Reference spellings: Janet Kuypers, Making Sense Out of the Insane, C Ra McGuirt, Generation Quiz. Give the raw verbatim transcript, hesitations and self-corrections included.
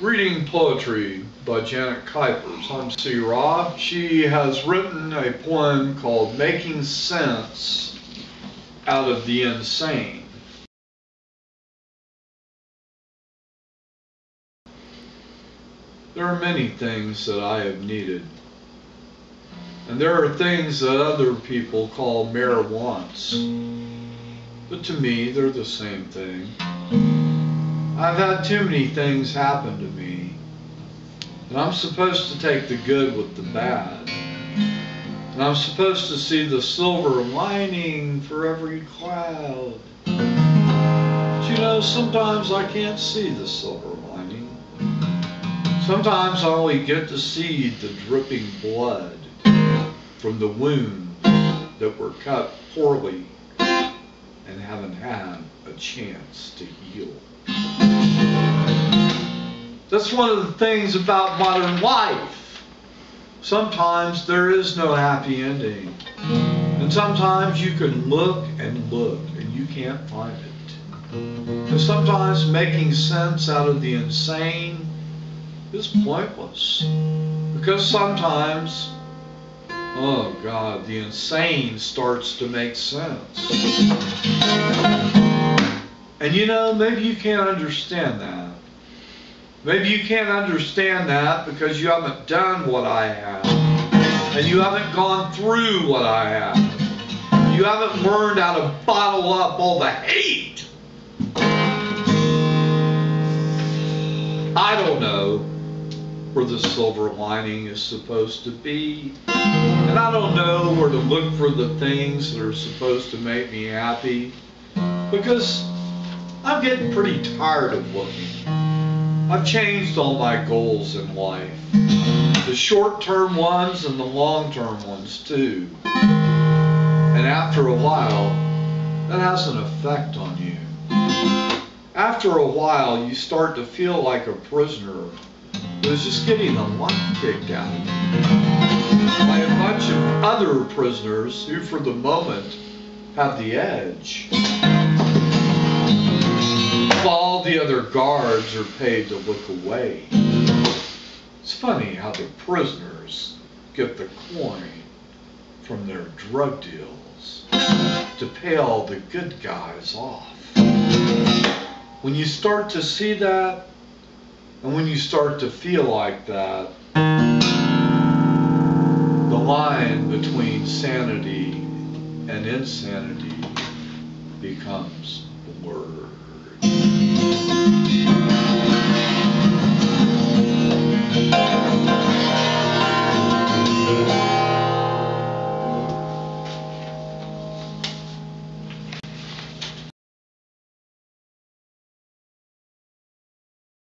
Reading poetry by Janet Kuypers. I'm C Ra. She has written a poem called Making Sense Out of the Insane. There are many things that I have needed, and there are things that other people call mere wants, but to me they're the same thing. I've had too many things happen to me, and I'm supposed to take the good with the bad, and I'm supposed to see the silver lining for every cloud. But you know, sometimes I can't see the silver lining. Sometimes I only get to see the dripping blood from the wounds that were cut poorly and haven't had a chance to heal. That's one of the things about modern life. Sometimes there is no happy ending, and sometimes you can look and look and you can't find it. And sometimes making sense out of the insane is pointless, because sometimes, oh God, the insane starts to make sense. And you know, maybe you can't understand that. Maybe you can't understand that because you haven't done what I have. And you haven't gone through what I have. You haven't learned how to bottle up all the hate. I don't know where the silver lining is supposed to be. And I don't know where to look for the things that are supposed to make me happy. Because I'm getting pretty tired of looking. I've changed all my goals in life. The short-term ones and the long-term ones too. And after a while, that has an effect on you. After a while, you start to feel like a prisoner who's just getting the life kicked out of you by a bunch of other prisoners who, for the moment, have the edge. All the other guards are paid to look away. It's funny how the prisoners get the coin from their drug deals to pay all the good guys off. When you start to see that, and when you start to feel like that, the line between sanity and insanity becomes blurred. Thank you.